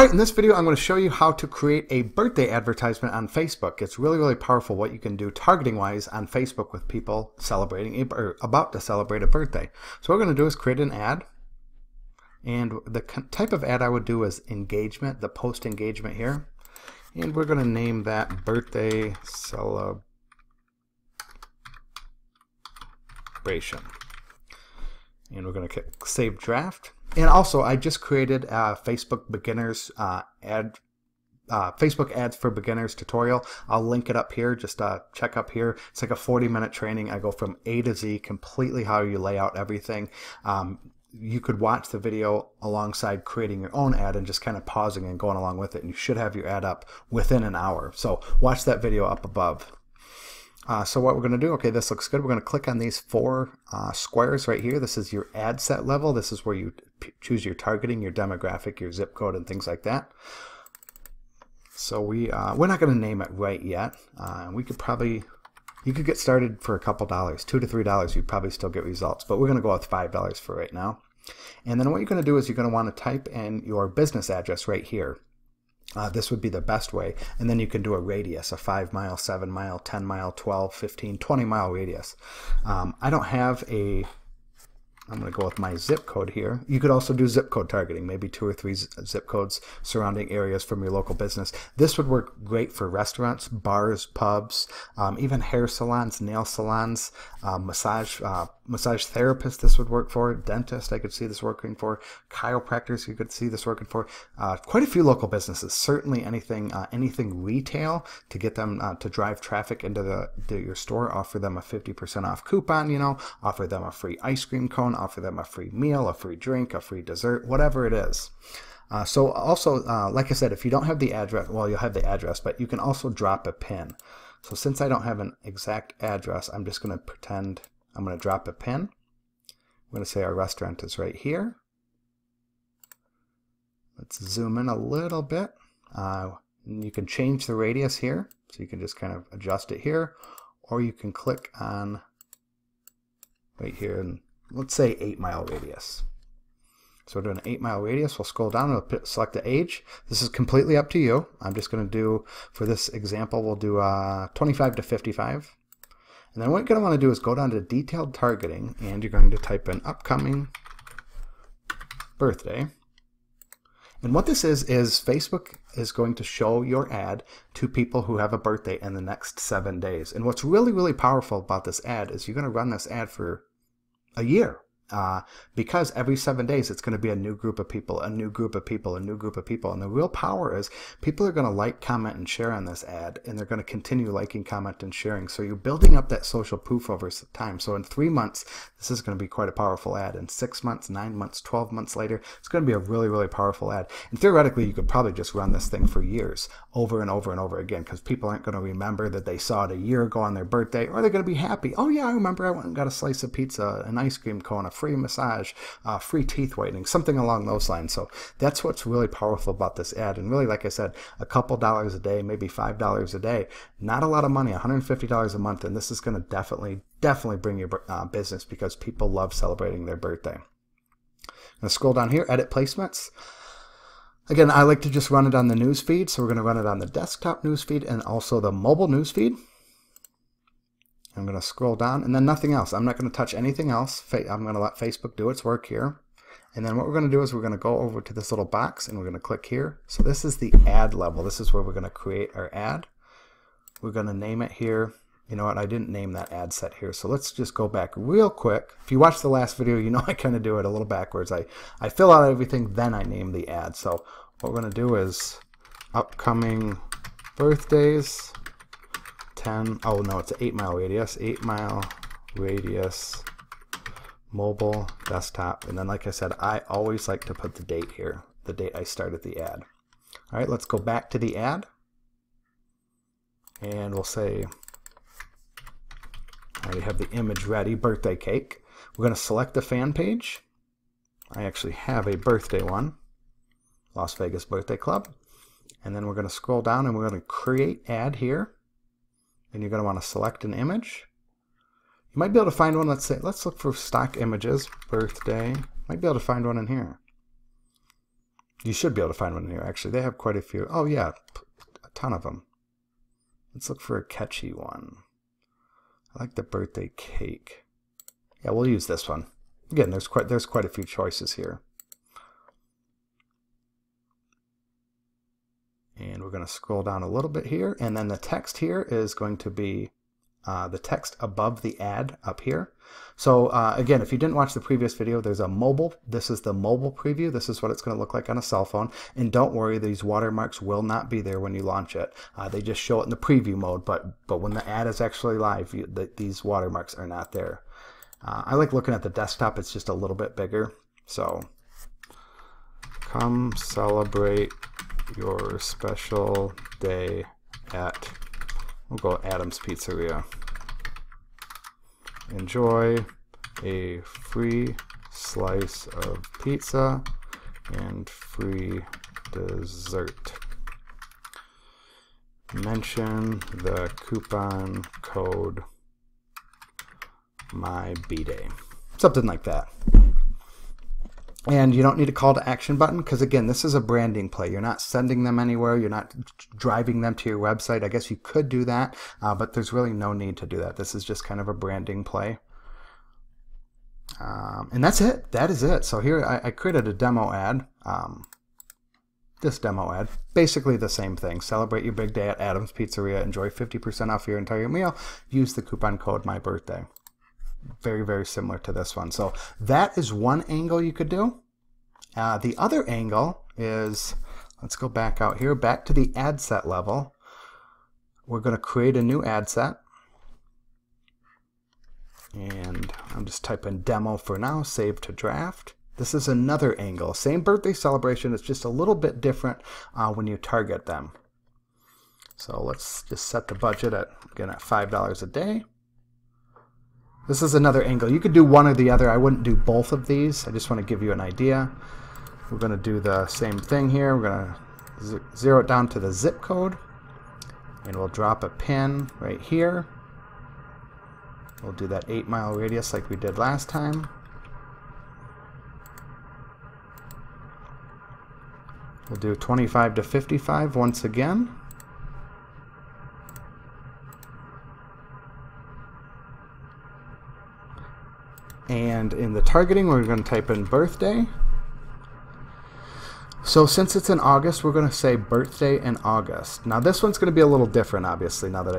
All right, in this video, I'm going to show you how to create a birthday advertisement on Facebook. It's really, really powerful what you can do targeting-wise on Facebook with people celebrating or about to celebrate a birthday. So what we're going to do is create an ad. And the type of ad I would do is engagement, the post engagement here. And we're going to name that birthday celebration. And we're going to click Save Draft. And also, I just created a Facebook beginners Facebook ads for beginners tutorial. I'll link it up here. Just check up here. It's like a 40-minute training. I go from A to Z, completely how you lay out everything. You could watch the video alongside creating your own ad and just kind of pausing and going along with it. And you should have your ad up within an hour. So watch that video up above. So what we're going to do, okay, this looks good. We're going to click on these four squares right here. This is your ad set level. This is where you choose your targeting, your demographic, your zip code, and things like that. So we're not going to name it right yet. We could probably, you could get started for a couple dollars, $2 to $3. You'd probably still get results, but we're going to go with $5 for right now. And then what you're going to do is you're going to want to type in your business address right here. This would be the best way, and then you can do a radius, a 5 mile, 7 mile, 10 mile, 12, 15, 20 mile radius. I don't have a, I'm going to go with my zip code here. You could also do zip code targeting, maybe 2 or 3 zip codes surrounding areas from your local business. This would work great for restaurants, bars, pubs, even hair salons, nail salons, massage therapists this would work for, dentist I could see this working for, chiropractors you could see this working for, quite a few local businesses, certainly anything retail to get them to drive traffic into your store, offer them a 50% off coupon, you know, offer them a free ice cream cone, offer them a free meal, a free drink, a free dessert, whatever it is. So also, like I said, if you don't have the address, well, you'll have the address, but you can also drop a pin. So since I don't have an exact address, I'm just going to pretend I'm going to drop a pin. I'm going to say our restaurant is right here. Let's zoom in a little bit. You can change the radius here. So you can just kind of adjust it here, or you can click on right here and let's say 8 mile radius. So we're doing an 8 mile radius. We'll scroll down and we'll select the age. This is completely up to you. I'm just going to do, for this example, we'll do 25 to 55. And then what you're going to want to do is go down to detailed targeting, and you're going to type in upcoming birthday. And what this is Facebook is going to show your ad to people who have a birthday in the next 7 days. And what's really, really powerful about this ad is you're going to run this ad for a year. Because every 7 days it's going to be a new group of people, a new group of people, a new group of people. And the real power is people are going to like, comment, and share on this ad, and they're going to continue liking, comment, and sharing. So you're building up that social proof over time. So in 3 months, this is going to be quite a powerful ad. In 6 months, 9 months, 12 months later, it's going to be a really, really powerful ad. And theoretically, you could probably just run this thing for years, over and over and over again, because people aren't going to remember that they saw it a year ago on their birthday, or they're going to be happy. Oh yeah, I remember I went and got a slice of pizza, an ice cream cone, a free massage, free teeth whitening, something along those lines. So that's what's really powerful about this ad. And really, like I said, a couple dollars a day, maybe $5 a day, not a lot of money, $150 a month. And this is going to definitely bring your business, because people love celebrating their birthday. I'm going to scroll down here, edit placements. Again, I like to just run it on the news feed. So we're going to run it on the desktop news feed and also the mobile news feed. I'm going to scroll down, and then nothing else. I'm not going to touch anything else. I'm going to let Facebook do its work here. And then what we're going to do is we're going to go over to this little box, and we're going to click here. So this is the ad level. This is where we're going to create our ad. We're going to name it here. You know what? I didn't name that ad set here. So let's just go back real quick. If you watched the last video, you know I kind of do it a little backwards. I fill out everything, then I name the ad. So what we're going to do is upcoming birthdays. 10, oh no, it's an 8 mile radius, 8 mile radius, mobile, desktop. And then, like I said, I always like to put the date here, the date I started the ad. All right, let's go back to the ad, and we'll say, I already have the image ready, birthday cake. We're going to select the fan page. I actually have a birthday one, Las Vegas Birthday Club. And then we're going to scroll down, and we're going to create ad here. And you're going to want to select an image. You might be able to find one. Let's say, let's look for stock images, birthday. Might be able to find one in here. You should be able to find one in here, actually. They have quite a few. Oh, yeah, a ton of them. Let's look for a catchy one. I like the birthday cake. Yeah, we'll use this one. Again, there's quite a few choices here. And we're going to scroll down a little bit here. And then the text here is going to be the text above the ad up here. So again, if you didn't watch the previous video, there's a mobile. This is the mobile preview. This is what it's going to look like on a cell phone. And don't worry, these watermarks will not be there when you launch it. They just show it in the preview mode. But when the ad is actually live, these watermarks are not there. I like looking at the desktop. It's just a little bit bigger. So come celebrate your special day at, we'll go Adam's Pizzeria. Enjoy a free slice of pizza and free dessert. Mention the coupon code my b-day, something like that. And you don't need a call to action button because, again, this is a branding play. You're not sending them anywhere. You're not driving them to your website. I guess you could do that, but there's really no need to do that. This is just kind of a branding play. And that's it. That is it. So here I created a demo ad. This demo ad, basically the same thing. Celebrate your big day at Adam's Pizzeria. Enjoy 50% off your entire meal. Use the coupon code MyBirthday. Very, very similar to this one. So that is one angle you could do. The other angle is, let's go back out here, back to the ad set level. We're going to create a new ad set. And I'm just typing demo for now, save to draft. This is another angle. Same birthday celebration. It's just a little bit different when you target them. So let's just set the budget at, again, at $5 a day. This is another angle. You could do one or the other. I wouldn't do both of these. I just want to give you an idea. We're going to do the same thing here. We're going to zero it down to the zip code. And we'll drop a pin right here. We'll do that 8-mile radius like we did last time. We'll do 25 to 55 once again. And in the targeting, we're going to type in birthday. So since it's in August, we're going to say birthday in August. Now this one's going to be a little different, obviously, now that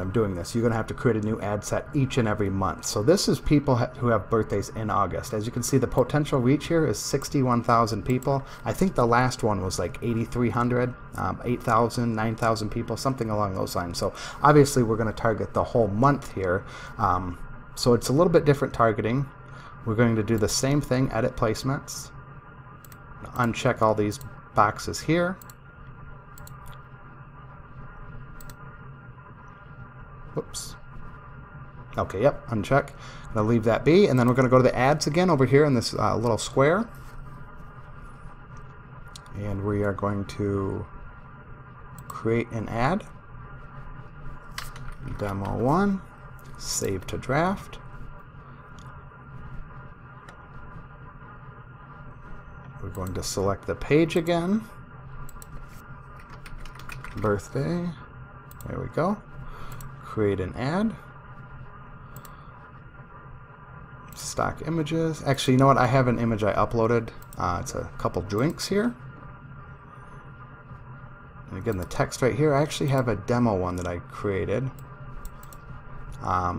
I'm doing this. You're going to have to create a new ad set each and every month. So this is people who have birthdays in August. As you can see, the potential reach here is 61,000 people. I think the last one was like 8,300, 8,000, 9,000 people, something along those lines. So obviously, we're going to target the whole month here. So it's a little bit different targeting. We're going to do the same thing, edit placements. Uncheck all these boxes here. Whoops. Okay, yep, uncheck. I'm going to leave that be, and then we're going to go to the ads again over here in this little square. And we are going to create an ad. Demo 1. Save to draft. We're going to select the page again. Birthday. There we go. Create an ad. Stock images. Actually, you know what? I have an image I uploaded. It's a couple drinks here. And again, the text right here. I actually have a demo one that I created.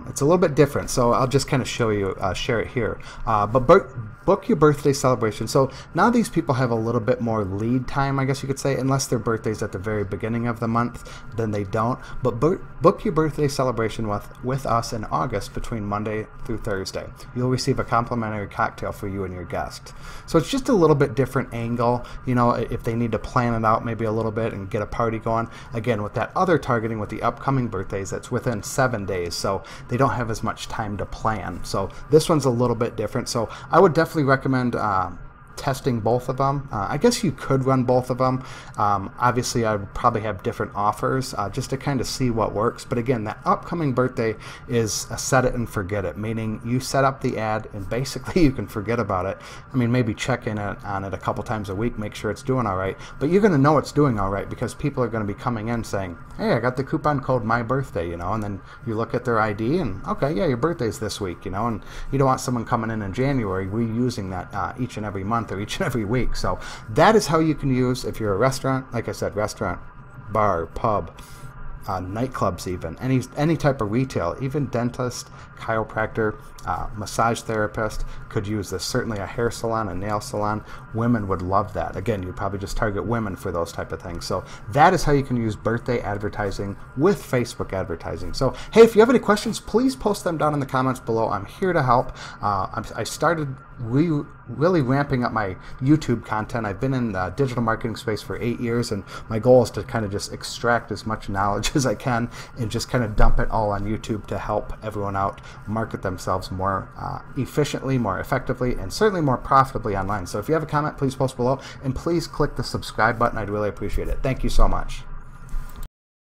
It's a little bit different, so I'll just kind of show you, share it here. But book your birthday celebration. So now these people have a little bit more lead time, I guess you could say, unless their birthday's at the very beginning of the month, then they don't. But book your birthday celebration with us in August between Monday through Thursday. You'll receive a complimentary cocktail for you and your guest. So it's just a little bit different angle, you know, if they need to plan it out maybe a little bit and get a party going. Again, with that other targeting with the upcoming birthdays, that's within 7 days. So they don't have as much time to plan. So this one's a little bit different. So I would definitely recommend testing both of them. I guess you could run both of them. Obviously, I would probably have different offers just to kind of see what works. But again, that upcoming birthday is a set it and forget it, meaning you set up the ad and basically you can forget about it. I mean, maybe check in on it a couple times a week, make sure it's doing all right. But you're going to know it's doing all right because people are going to be coming in saying, hey, I got the coupon code my birthday, you know, and then you look at their ID and, okay, yeah, your birthday's this week, you know, and you don't want someone coming in January reusing that each and every month or each and every week. So that is how you can use, if you're a restaurant, like I said, restaurant, bar, pub, nightclubs, even any type of retail, even dentist, chiropractor, massage therapist could use this. Certainly a hair salon, a nail salon, women would love that. Again, you probably just target women for those type of things. So that is how you can use birthday advertising with Facebook advertising. So hey, if you have any questions, please post them down in the comments below. I'm here to help. I started really ramping up my YouTube content. I've been in the digital marketing space for 8 years, and my goal is to kind of just extract as much knowledge as I can and just kind of dump it all on YouTube to help everyone out market themselves more efficiently, more effectively, and certainly more profitably online. So if you have a comment, please post below, and please click the subscribe button. I'd really appreciate it. Thank you so much.